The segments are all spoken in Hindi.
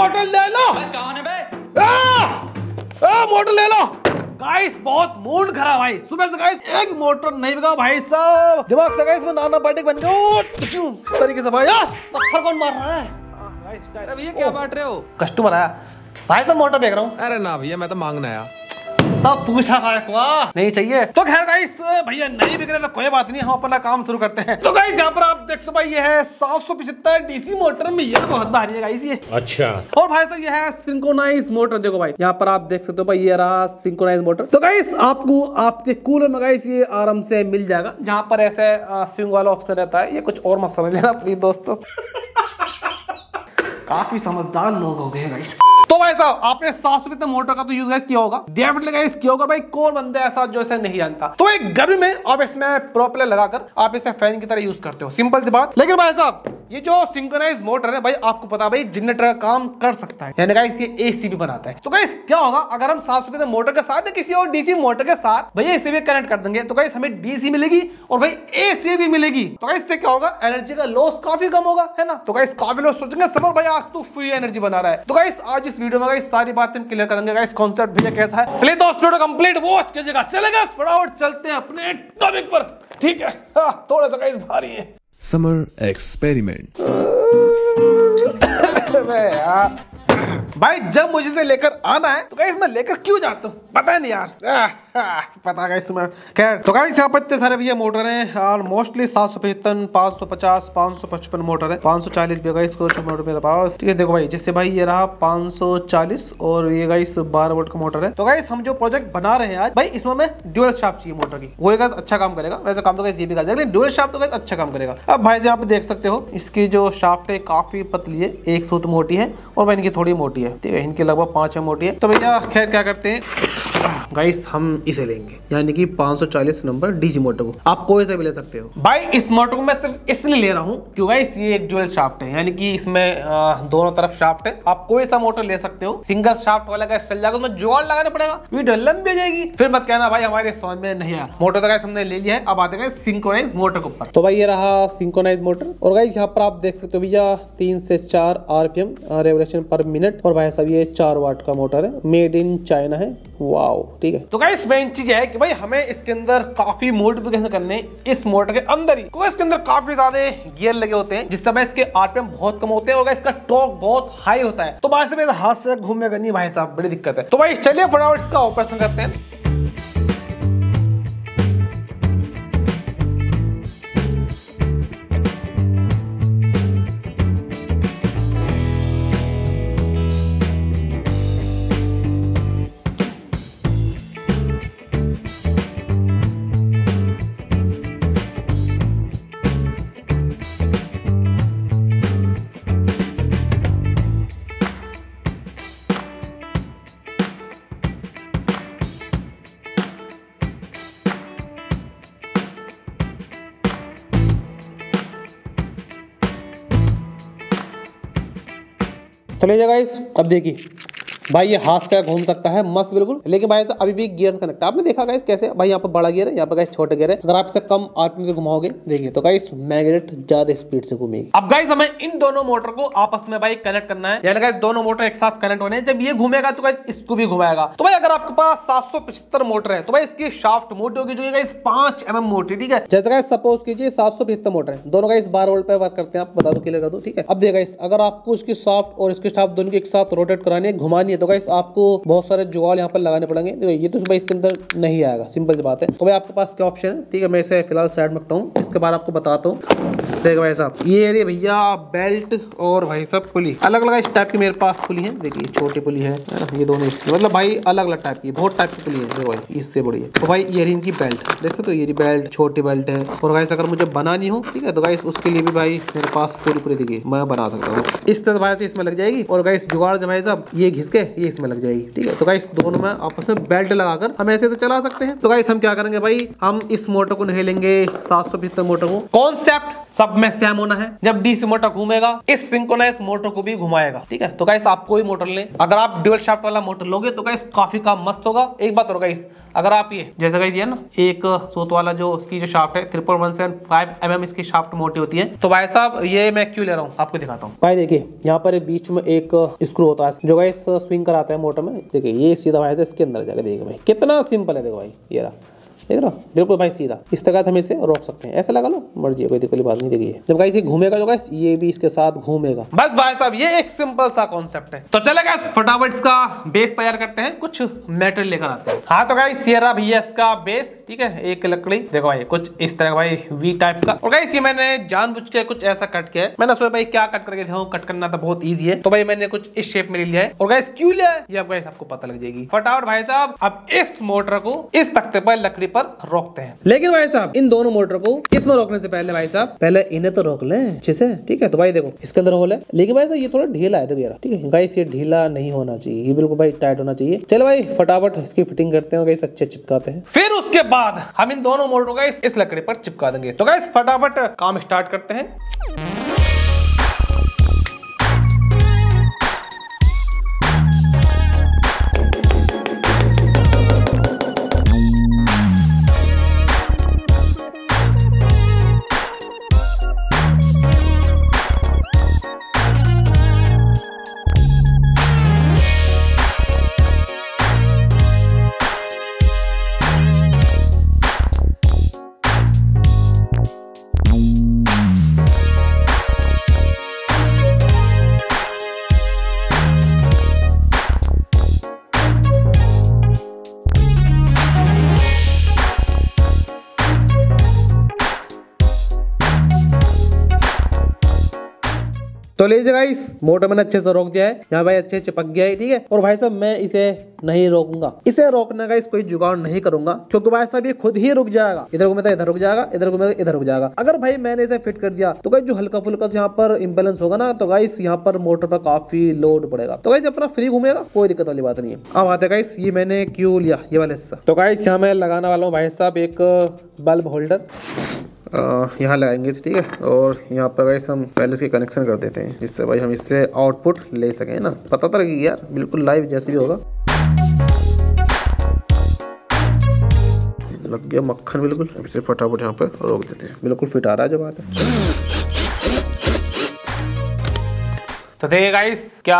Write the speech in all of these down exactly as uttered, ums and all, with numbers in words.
मोटर ले लो, मोटर ले लो। गाइस बहुत मूड खराब भाई, सुबह से गाइस एक मोटर नहीं बिका भाई साहब, दिमाग से गाइस मैं नाना पार्टी बन गया इस तरीके से भाई। पत्थर कौन मार रहा है? अरे भैया क्या बांट रहे हो? कस्टमर आया भाई साहब, मोटर बेच रहा हूँ। अरे ना भैया मैं तो मांगने आया, तब पूछा नहीं चाहिए। तो खैर गाइस भैया नहीं बिक रहे तो कोई बात नहीं, हम अपना काम शुरू करते हैं। तो गाइस यहाँ पर आप देख सकते भाई ये है सात सौ पचहत्तर डीसी मोटर में, ये बहुत भारी है गाइस ये। अच्छा और भाई साहब ये है सिंक्रोनाइज मोटर, देखो भाई यहाँ पर आप देख सकते हो भाई ये रहा सिंक्रोनाइज मोटर। तो गाइस आपको आपके कूलर में गाइस ये आराम से मिल जाएगा, जहाँ पर ऐसे स्विंग वाला ऑप्शन रहता है। ये कुछ और मत समझ लेना प्लीज दोस्तों, काफी समझदार लोग हो गए गाइस। तो भाई साहब आपने सात सौ मोटर का तो यूज गाइस किया होगा, डेफिनेटली गाइस किया होगा भाई, कौन बंदा ऐसा जो ऐसा नहीं जानता। तो एक गर्मी में आप इसमें प्रोपेलर लगाकर आप इसे फैन की तरह यूज करते हो, सिंपल सी बात। लेकिन भाई साहब ये जो सिंक्रोनाइज मोटर है भाई, आपको पता भाई जनरेटर का काम कर सकता है, यानी गाइस ये एसी भी बनाता है। तो गाइस क्या होगा अगर हम सात सौ मोटर के साथ या किसी और डीसी मोटर के साथ भैया इसे भी कनेक्ट कर देंगे, तो गाइस हमें डीसी मिलेगी और भाई एसी भी मिलेगी। तो गाइस इससे क्या होगा, एनर्जी का लॉस काफी कम होगा, है ना। तो गाइस काफी लोग सोचेंगे समर भाई आज तू फ्री एनर्जी बना रहा है। तो गाइस आज इस वीडियो में गाइस सारी बातें हम क्लियर करेंगे, गाइस कॉन्सेप्ट भैया कैसा है। प्ले दोस्त वीडियो कंप्लीट वॉच कीजिएगा। चलेगा फटाफट चलते हैं अपने टॉपिक पर, ठीक है। थोड़ा सा गाइस भारी है समर एक्सपेरिमेंट भाई, जब मुझे से लेकर आना है तो गाइस मैं लेकर क्यों जाता हूँ पता नहीं यार, पता गाइस तुम्हें। खैर तो गाइस यहाँ पर इतने सारे भैया मोटर हैं और मोस्टली सात सौ पचहत्तर, पाँच सौ पचास, पाँच सौ पचपन मोटर है, पाँच सौ चालीस मोटर मेरे पास, ठीक है। देखो भाई जैसे भाई ये रहा पाँच सौ चालीस और ये गाइस बारह वोल्ट का मोटर है। तो गाइस हम जो प्रोजेक्ट बना रहे हैं आज भाई, इसमें मैं ड्यूअल शाफ्ट चाहिए मोटर की, वो गाइस अच्छा काम करेगा। वैसे काम तो गाइस ये भी कर जाएगा लेकिन ड्यूअल शाफ्ट तो गाइस अच्छा काम करेगा। अब भाई यहाँ पे देख सकते हो इसकी जो शाफ्ट है काफी पतली है, एक सूत मोटी है और भाई इनकी थोड़ी मोटी है, ठीक है, इनके लगभग पांच है मोटी है। तो भैया खैर क्या करते हैं गाइस, हम इसे लेंगे यानी कि पाँच सौ चालीस नंबर डीसी मोटर को। आप कोई से भी ले सकते हो भाई। इस मोटर को मैं सिर्फ इसलिए ले रहा हूँ क्योंकि गाइस ये एक ड्यूअल शाफ्ट है, यानी कि इसमें दोनों तरफ शाफ्ट है। आप कोई सा मोटर ले सकते हो, सिंगल शाफ्ट वाला गाइस चल जाएगा, उसमें जुगाड़ लगाना पड़ेगा, वीडियो लंबी हो जाएगी, फिर मत कहना भाई हमारे समझ में नहीं आया। मोटर तो गाइस हमने ले लिया है, अब आते हैं सिंक्रोनाइज मोटर के ऊपर। तो भाई ये रहा सिंक्रोनाइज मोटर और गाइस यहाँ पर आप देख सकते हो भैया तीन से चार आरपीएम रेवोल्यूशन पर मिनट और भाई साहब ये चार वाट का मोटर है, मेड इन चाइना है, वाओ, ठीक है। तो गाइस मेन चीज है कि भाई हमें इसके अंदर काफी मॉडिफिकेशन करने इस मोटर के अंदर ही, क्योंकि इसके अंदर काफी ज्यादा गियर लगे होते हैं जिससे भाई इसके आरपीएम बहुत कम होते हैं और इसका टॉर्क बहुत हाई होता है। तो भाई साहब हाथ से घूमेगा नहीं भाई साहब, बड़ी दिक्कत है। तो भाई चलिए फटाफट इसका ऑपरेशन करते हैं। तो ले जाएगा इस, अब देखिए भाई ये हाथ से घूम सकता है मस्त बिल्कुल, लेकिन भाई साहब अभी भी गियर कनेक्ट है। आपने देखा गाइस कैसे भाई यहाँ पर बड़ा गियर है, यहाँ पर गाइस छोटा गियर है। अगर आप इसे कम आरपीएम से घुमाओगे देखिए तो गाइस मैग्नेट ज्यादा स्पीड से घूमेगी। अब गाइस हमें इन दोनों मोटर को आपस में भाई कनेक्ट करना है, यानी गाइस दोनों मोटर एक साथ कनेक्ट होने हैं। जब ये घूमेगा तो गाइस इसको भी घुमाएगा। तो भाई अगर आपके पास सात सौ पचहत्तर मोटर है तो भाई इसकी शाफ्ट मोटी होगी जो गाइस पांच एम एम मोटी, ठीक है। जैसे गाइस सपोज कीजिए सात सौ पचहत्तर मोटर है, दोनों गाइस बारह वोल्ट पे वर्क करते हैं, आप बता दो क्लियर कर दो, ठीक है। अब देखिए अगर आपको इसकी शाफ्ट और इसकी शाफ्ट दोनों एक साथ रोटेट करानी है, घुमानी है, तो गाइस आपको बहुत सारे जुगाड़ यहाँ पर लगाने पड़ेंगे। तो ये तो भाई इसके अंदर नहीं आएगा, सिंपल सी बात है। तो भाई आपके पास क्या ऑप्शन है, ठीक है, मैं इसे फिलहाल साइड रखता हूँ, इसके बाद आपको बताता हूँ। देखो भाई साहब ये रे भैया बेल्ट और भाई साहब पुली, अलग अलग इस टाइप की मेरे पास पुली है, देखिए छोटी पुली है, ये दोनों मतलब भाई अलग अलग टाइप की बहुत टाइप की पुली है। देखो भाई इससे बड़ी है, तो भाई ये रही इनकी बेल्ट, देख सकते हो ये रही बेल्ट, छोटी बेल्ट है। और गाइस अगर मुझे बनानी हो, ठीक है, तो गाइस उसके लिए भी भाई मेरे पास पूरी पूरी देखिए मैं बना सकता हूँ। इस तरह भाई से इसमें लग जाएगी और गाइस जुगाड़ जब भाई साहब ये घिसके ये इसमें लग जाएगी। ठीक है, तो गाइस दोनों में आपस में बेल्ट लगाकर हम ऐसे तो चला सकते हैं। तो गाइस हम क्या करेंगे भाई, हम इस मोटर को नहीं लेंगे, सात सौ पिस्टन मोटर को। कॉन्सेप्ट सब में सेम होना है। जब डीसी मोटर घूमेगा, इस सिंक्रोनाइज मोटर को भी घुमाएगा। ठीक है, तो गाइस आप कोई मोटर ले, अगर आप ड्यूल शाफ्ट वाला मोटर लोगे तो गाइस काफी काम मस्त होगा। एक बात और गाइस, अगर आप ये जैसे गाइस ये ना एक सोत वाला जो इसकी जो शाफ्ट है three point one seven five M M इसकी शाफ्ट मोटी होती है। तो भाई साहब ये मैं क्यों ले रहा हूँ, आपको दिखाता हूँ। भाई देखिए यहाँ पर बीच में एक स्क्रू होता है जो गाइस स्विंग कराता है मोटर में। देखिए ये सीधा भाई से इसके अंदर जाकर देखिए भाई कितना सिंपल है। देखो भाई ये रहा, देख रहा बिल्कुल भाई सीधा। इस तरह हम इसे रोक सकते हैं, ऐसा लगा लो मर्जी है, कोई कोई बात नहीं। देखिए जब गाइस ये घूमेगा तो गाइस ये भी इसके साथ घूमेगा। बस भाई साहब ये एक सिंपल सा कॉन्सेप्ट है। तो चले गाइस फटाफट इसका बेस तैयार करते हैं, कुछ मेटल लेकर आते हैं। हाँ तो गाइस ये रहा भैया इसका बेस। ठीक है, एक लकड़ी देखो भाई कुछ इस तरह भाई वी टाइप का। और गाइस ये मैंने जानबूझ के कुछ ऐसा कट किया है। मैंने सोचा भाई क्या कट करके दिखाऊं, कट करना तो बहुत ईजी है। तो भाई मैंने कुछ इस शेप में ले लिया है। और गाइस क्यों लिया है ये अब गाइस आपको पता लग जाएगी। फटाफट भाई साहब अब इस मोटर को इस तख्ते पर लकड़ी पर रोकते हैं। लेकिन भाई साहब इन दोनों मोटर को इसमें रोकने से पहले भाई साहब पहले इन्हें तो रोक लें अच्छे से। ठीक है, तो भाई देखो इसके अंदर होल है, लेकिन भाई साहब ये थोड़ा ढीला है। देखो यार, ठीक है गाइस ये ढीला नहीं होना चाहिए, ये बिल्कुल भाई टाइट होना चाहिए। चलो भाई फटाफट इसकी फिटिंग करते हैं और गाइस अच्छे चिपकाते हैं। फिर उसके बाद हम इन दोनों मोटरों को इस लकड़ी पर चिपका देंगे। तो गाइस फटाफट काम स्टार्ट करते हैं। तो लीजिए गाइस मोटर मैंने अच्छे से रोक दिया है, यहाँ भाई अच्छे चिपक गया है। ठीक है, और भाई साहब मैं इसे नहीं रोकूंगा, इसे रोकने का इस कोई जुगाड़ नहीं करूंगा, क्योंकि भाई साहब ये खुद ही रुक जाएगा। इधर घूमे तो इधर रुक जाएगा, इधर घूमे तो इधर रुक जाएगा। अगर भाई मैंने इसे फिट कर दिया तो गाइस जो हल्का फुल्का यहाँ पर इम्बेलेंस होगा ना, तो गाइस यहाँ पर मोटर पर काफी लोड पड़ेगा। तो गाइस अपना फ्री घूमेगा, कोई दिक्कत वाली बात नहीं है। अब आते गाइस ये मैंने क्यों लिया ये वाला हिस्सा। तो गाइस यहाँ मैं लगाने वाला हूँ भाई साहब एक बल्ब होल्डर, यहाँ लगाएंगे। ठीक है, और यहाँ पर गाइस हम पहले इसके कनेक्शन कर देते हैं, जिससे भाई हम इससे आउटपुट ले सकें ना, पता तो लगेगी यार बिल्कुल लाइव जैसे भी होगा। लग गया मक्खन बिल्कुल, अब इसे फटाफट यहाँ पर रोक देते हैं। बिल्कुल फिट आ रहा है जो बात है। तो देखिए गाइस क्या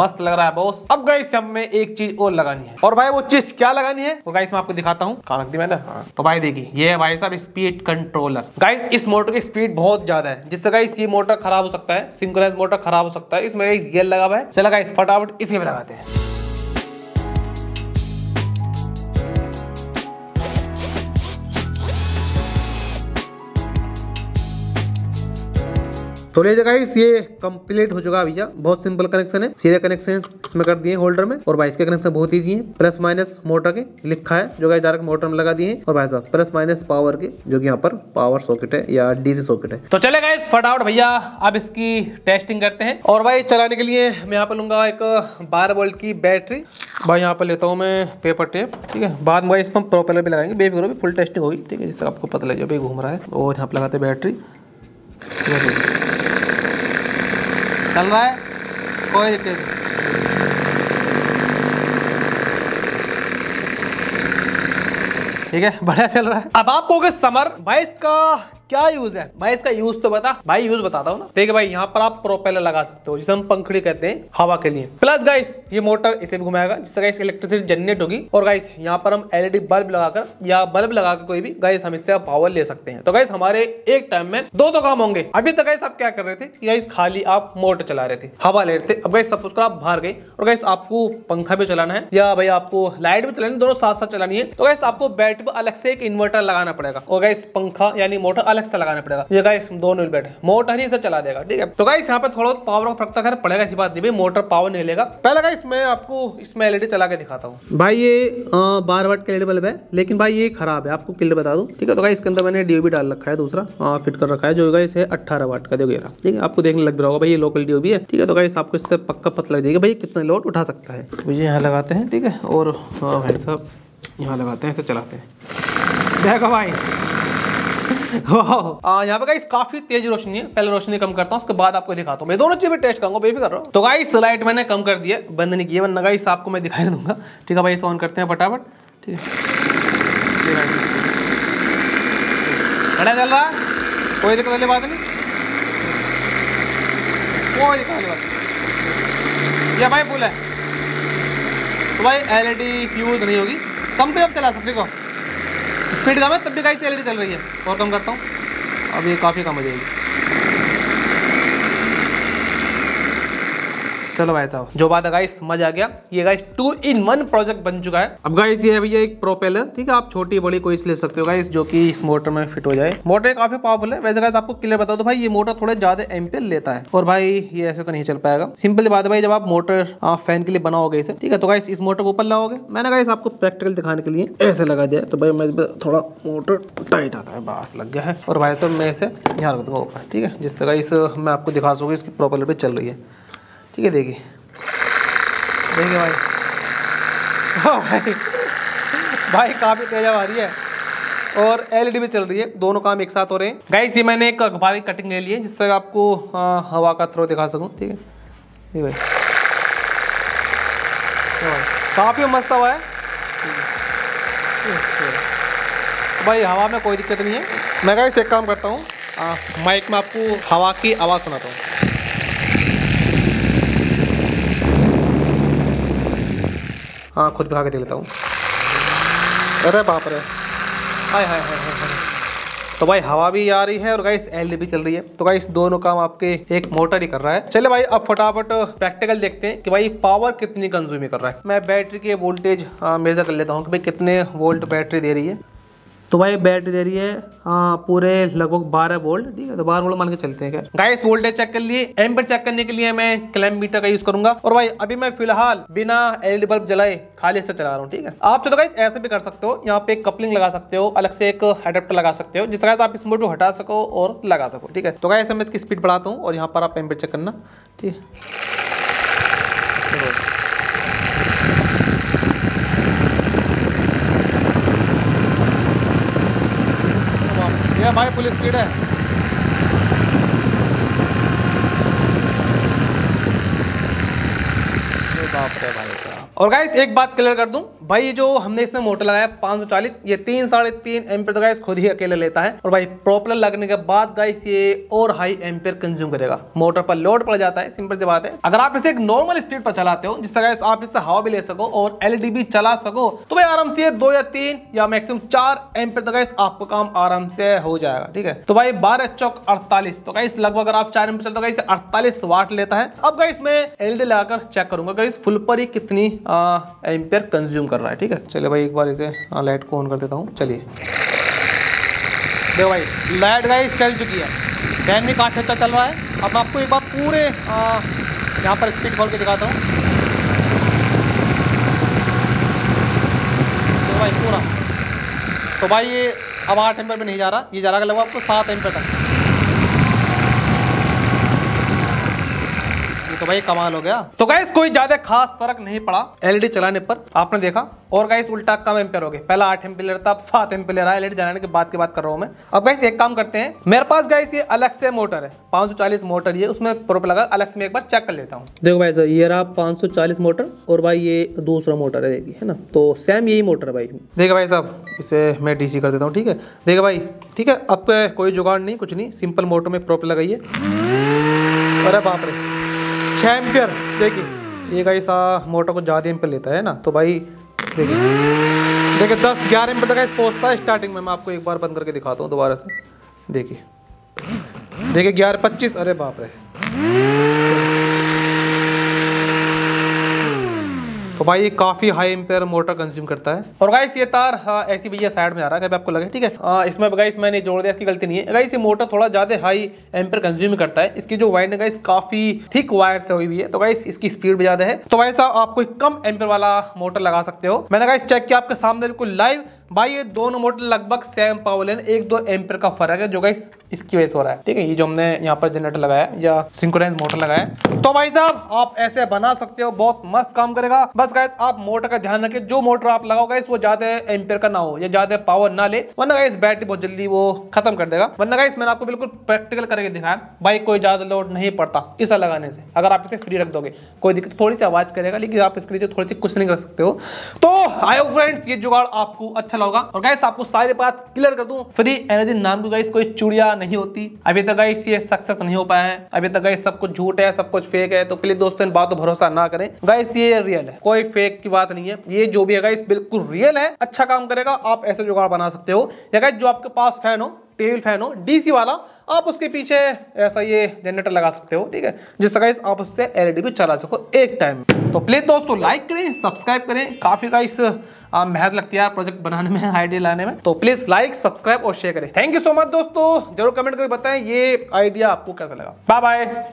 मस्त लग रहा है बॉस। अब गाइस हमें एक चीज और लगानी है, और भाई वो चीज क्या लगानी है वो गाइस मैं आपको दिखाता हूँ। कहाँ रख दी मैंने? हाँ। तो भाई देखिए ये है भाई साहब स्पीड कंट्रोलर। गाइस इस मोटर की स्पीड बहुत ज्यादा है, जिससे गाइस ये मोटर खराब हो सकता है, सिंक्रोनाइज मोटर खराब हो सकता है। इसमें एक गियर लगा हुआ है, चला गाइस फटाफट इसी में लगाते हैं। तो लीजिए गाइस ये कंप्लीट हो चुका है भैया। बहुत सिंपल कनेक्शन है, सीधे कनेक्शन इसमें कर दिए होल्डर में। और भाई इसके कनेक्शन बहुत ईजी है, प्लस माइनस मोटर के लिखा है जो गाइस डायरेक्ट मोटर में लगा दिए हैं। और भाई साहब प्लस माइनस पावर के, जो कि यहाँ पर पावर सॉकेट है या डीसी सॉकेट है। तो चले गाइस फटाफट भैया अब इसकी टेस्टिंग करते हैं। और भाई चलाने के लिए मैं यहाँ पर लूंगा एक बारह वोल्ट की बैटरी। भाई यहाँ पर लेता हूँ मैं पेपर टेप। ठीक है, बाद में इसमें प्रोपेलर भी लगाएंगे, बेफिक्र फुल टेस्टिंग होगी। ठीक है, जिससे आपको पता लग जाए भाई घूम रहा है। और यहाँ पर लगाते बैटरी, चल रहा है कोई दिक्कत नहीं। ठीक है, बढ़िया चल रहा है। अब आपको होगा समर भाई इसका क्या यूज है। भाई इसका यूज तो बता, भाई यूज बताता हूँ ना। ठीक है भाई, यहाँ पर आप प्रोपेलर लगा सकते हो, जिसे हम पंखड़ी कहते हैं, हवा के लिए। प्लस गाइस ये मोटर इसे भी घुमाएगा, जिससे गाइस इलेक्ट्रिसिटी जनरेट होगी। और गाइस यहाँ पर हम एलईडी बल्ब लगाकर या बल्ब लगाकर कोई भी गाइस हम इससे पावर ले सकते हैं। तो गाइस हमारे एक टाइम में दो दो काम होंगे। अभी तक गाइस आप क्या कर रहे थे कि गाइस खाली आप मोटर चला रहे थे, हवा ले रहे थे। अब गाइस सपोज करो आप बाहर गए और गाइस आपको पंखा भी चलाना है या भाई आपको लाइट भी चलानी है, दोनों साथ साथ चलानी है। तो गाइस आपको बैटरी पर अलग से एक इन्वर्टर लगाना पड़ेगा और गाइस पंखा यानी मोटर अलग से लगाना पड़ेगा। ये गाइस दोनों व्हील बैठ मोटर ही से चला देगा, ठीक है। तो गाइस यहाँ पे थोड़ा बहुत पावर का फर्क तो खैर पड़ेगा, ऐसी बात नहीं भाई, मोटर पावर नहीं लेगा। पहले गाइस मैं आपको इसमें एलईडी चला के दिखाता हूँ। भाई ये बारह वाट का एलईडी बल्ब है, लेकिन भाई ये खराब है, आपको क्लियर बता दूँ, ठीक है। तो गाइस इसके अंदर मैंने डीओबी डाल रखा है, दूसरा फिट कर रखा है, जो गाइस है अट्ठारह वाट का देगा, ठीक है। आपको देखने लग रहा होगा भाई ये लोकल डीओबी है, ठीक है। तो गाइस आपको इससे पक्का पता लग जाएगा भाई कितना लोड उठा सकता है। मुझे यहाँ लगाते हैं, ठीक है, और भाई साहब यहाँ लगाते हैं, इसे चलाते हैं, देखो भाई यहाँ पे गाइस काफी तेज रोशनी है। पहले रोशनी कम करता हूँ, उसके बाद आपको दिखाता हूँ। मैं दोनों चीजें टेस्ट करूंगा, बेफिक्र कर रहा हूँ। तो गाइस लाइट मैंने कम कर दिया, बंद नहीं किया, वरना गाइस आपको मैं दिखाई नहीं दूंगा, ठीक है भाई। इसे ऑन करते हैं फटाफट, ठीक है। खड़ा चल रहा है, कोई दिक्कत वाली बात नहीं, कोई दिक्कत वाली बात नहीं। ये भाई फुल है तो भाई एलईडी फ्यूज नहीं होगी। कम पे कब चला सकते हो, स्पीड कम है तब भी गाइस एलईडी चल रही है। और कम करता हूँ, अब ये काफ़ी कम हो जाएगी। चलो भाई साहब जो बात है गाइस, मजा आ गया। ये guys two in one project बन चुका है। अब गाइस ये भैया एक प्रोपेलर, ठीक है, आप छोटी बड़ी कोई ले सकते हो गाइस, जो कि इस मोटर में फिट हो जाए। मोटर काफ़ी पावरफुल है। वैसे गाइस आपको क्लियर बता दो भाई, ये मोटर थोड़े ज़्यादा एम्पियर लेता है, और भाई ये ऐसे तो नहीं चल पाएगा। सिंपल बात है भाई, जब आप मोटर आप फैन के लिए बनाओगे इसे, ठीक है, तो गाइस इस मोटर को ऊपर लाओगे। मैंने गाइस आपको प्रैक्टिकल दिखाने के लिए ऐसे लगा दिया, तो भाई मैं थोड़ा मोटर टाइट आता है, बस लग गया है। और भाई साहब मैं इसे यहाँ रख दूँगा ऊपर, ठीक है, जिससे गाइस मैं आपको दिखा सकूँ इसकी प्रोपेलर पर चल रही है, ठीक है। देखिए देखिए भाई, हाँ भाई भाई काफ़ी तेज आ रही है, और एलईडी भी चल रही है, दोनों काम एक साथ हो रहे हैं। गाइस ये मैंने एक अखबार की कटिंग ले ली है, जिससे आपको आ, हवा का थ्रो दिखा सकूं, ठीक है। जी भाई काफ़ी मस्त हवा है भाई, हवा में कोई दिक्कत नहीं है। मैं गाइस एक काम करता हूँ, माइक में आपको हवा की आवाज़ सुनाता हूँ। हाँ खुद खा के दे लेता हूँ। अरे बाप रे, हाय हाय हाय हाय। तो भाई हवा भी आ रही है और गाइस एलईडी भी चल रही है, तो गाइस दोनों काम आपके एक मोटर ही कर रहा है। चले भाई अब फटाफट प्रैक्टिकल देखते हैं कि भाई पावर कितनी कंज्यूम कर रहा है। मैं बैटरी के वोल्टेज मेजर कर लेता हूँ कि भाई कितने वोल्ट बैटरी दे रही है। तो भाई बैटरी दे रही है आ, पूरे लगभग बारह वोल्ट, ठीक है, तो बारह वोल्ट मान के चलते हैं। क्या गाइस वोल्टेज चेक कर लिए, एम्पीयर चेक करने के लिए मैं क्लैम्प मीटर का यूज करूंगा। और भाई अभी मैं फिलहाल बिना एलईडी बल्ब जलाए खाली से चला रहा हूँ, ठीक है। आप तो, तो गाइस ऐसे भी कर सकते हो, यहाँ पे एक कपलिंग लगा सकते हो, अलग से एक अडेप्टर लगा सकते हो, जिससे आप इस मोटर को हटा सको और लगा सको, ठीक है। तो गाइस मैं इसकी स्पीड बढ़ाता हूँ और यहाँ पर आप एम्पीयर चेक करना, ठीक है। भाई पुलिस स्पीड है, बाप रे भाई साहब। और गाइस एक बात क्लियर कर दूं भाई, जो हमने इसमें मोटर लगाया पाँच सौ चालीस, ये तीन साढ़े तीन एम्पीयर तो गाइस खुद ही अकेले लेता है, और भाई प्रोपेलर लगने के बाद गाइस ये और हाई एम्पीयर कंज्यूम करेगा, मोटर पर लोड पड़ जाता है। सिंपल सी बात है, अगर आप इसे एक नॉर्मल स्पीड पर चलाते हो, जिससे गाइस आप इससे हवा भी ले सको और एलईडी भी चला सको, तो भाई आराम से दो या तीन या मैक्सिमम चार एम्पीयर तो गाइस आपको काम आराम से हो जाएगा, ठीक है। तो भाई बारह चौक अड़तालीस, तो गाइस लगभग अगर आप चार एम्पीयर चलते हो गाइस अड़तालीस वाट लेता है। अब गाइस मैं एलईडी लगाकर चेक करूंगा गाइस फुल पर ही कितनी एम्पीयर कंज्यूम कर रहा है, ठीक है। चले भाई एक बार इसे लाइट को ऑन कर देता हूँ। चलिए देखो भाई लाइट गाइस चल चुकी है, फैन भी काफ़ी अच्छा चल रहा है। अब आपको एक बार पूरे यहाँ पर स्पीड खोल के दिखाता हूँ। देखो भाई पूरा, तो भाई ये अब आठ एम्पीयर पे नहीं जा रहा, ये जा रहा लगभग आपको सात एम्पीयर तक। तो भाई कमाल हो गया। तो गाइस कोई ज्यादा खास फर्क नहीं पड़ा एलईडी चलाने पर, आपने देखा। और गाइस उल्टा कम एम्पीयर हो गए, पहला आठ एम्पीयर लेता अब सात एम्पीयर ले रहा है। एलईडी जलाने के बाद की बात कर रहा हूँ मैं। अब गाइस एक काम करते हैं, मेरे पास गाइस ये अलग से मोटर है, पाँच सौ चालीस मोटर ये, उसमें प्रोपेलर लगा, अलग से मैं एक बार चेक कर लेता हूँ। देखो भाई सर ये रहा पाँच सौ चालीस मोटर, और भाई ये दूसरा मोटर है, देखिए है ना, तो सेम यही मोटर है भाई। देखिए भाई साहब इसे मैं डीसी कर देता हूँ, ठीक है। देखिए भाई ठीक है, अब कोई जुगाड़ नहीं कुछ नहीं, सिंपल मोटर में प्रोपेलर लगाइए। अरे बाप रे छः एम्पीयर, देखिए ये गाइस मोटर को ज़्यादा एम्पीयर लेता है ना, तो भाई देखिए देखिए दस ग्यारह एम्पीयर तक गाइस पहुँचता है स्टार्टिंग में। मैं आपको एक बार बंद करके दिखाता हूँ दोबारा से, देखिए देखिए ग्यारह पच्चीस, अरे बाप रे। तो भाई ये काफी हाई एम्पेयर मोटर कंज्यूम करता है। और गाइस ये तार ऐसी भैया साइड में आ रहा है, आपको लगे ठीक है। आ, इसमें गाइस मैंने जोड़ दिया, इसकी गलती नहीं है। गाइस ये मोटर थोड़ा ज्यादा हाई एम्पेयर कंज्यूम करता है, इसकी जो वायर गाइस काफी थिक वायर से हुई हुई है, तो गाइस इसकी स्पीड भी ज्यादा है। तो भाई साहब आप कोई कम एम्पेयर वाला मोटर लगा सकते हो। मैंने गाइस चेक किया आपके सामने बिल्कुल लाइव, भाई ये दोनों मोटर लगभग सेम पावर लेन, एक दो एम्पेयर का फर्क है जो गाइस इसकी वजह से हो रहा है ठीक है। ये जो हमने यहाँ पर जनरेटर लगाया या सिंक्रोनाइज मोटर लगाया, तो भाई साहब आप ऐसे बना सकते हो, बहुत मस्त काम करेगा। बस गाइस आप मोटर का ध्यान रखें, जो मोटर आप लगाओ गाइस वो ज्यादा एम्पेयर का ना हो या ज्यादा पावर ना ले, वरना गाइस बैटरी बहुत जल्दी वो खत्म कर देगा। वरना गाइस मैंने आपको बिल्कुल प्रैक्टिकल करके दिखाया, भाई कोई ज्यादा लोड नहीं पड़ता इसे लगाने से। अगर आप इसे फ्री रख दोगे कोई दिक्कत, थोड़ी सी आवाज करेगा लेकिन आप इसके नीचे थोड़ी सी कुछ नहीं कर सकते हो। तो आई होप फ्रेंड्स ये जुगाड़ आपको अच्छा लगा। और गाइस आपको सारी बात क्लियर कर दूं, फ्री एनर्जी नाम की गाइस कोई चूड़िया नहीं होती। अभी तक गाइस ये सक्सेस नहीं हो पाया है, अभी तक गाइस सब कुछ झूठ है, सब कुछ फेक है। तो प्लीज दोस्तों इन बातों भरोसा ना करें, गाइस ये रियल है, कोई फेक की बात नहीं है। ये जो भी है गाइस बिल्कुल रियल है, अच्छा काम करेगा। आप ऐसे जुगाड़ बना सकते हो, या गाइस जो आपके पास फैन हो, टेबल फैन हो डीसी वाला, आप उसके पीछे ऐसा ये जनरेटर लगा सकते हो ठीक है, जिससे गाइस आप उससे एलईडी भी चला सको एक टाइम। तो प्लीज दोस्तों लाइक करें, सब्सक्राइब करें, काफी गाइस मेहनत लगती है यार प्रोजेक्ट बनाने में, आइडिया लाने में। तो प्लीज लाइक, सब्सक्राइब और शेयर करें। थैंक यू सो मच दोस्तों, जरूर कमेंट करके बताएं ये आइडिया आपको कैसा लगा। Bye bye.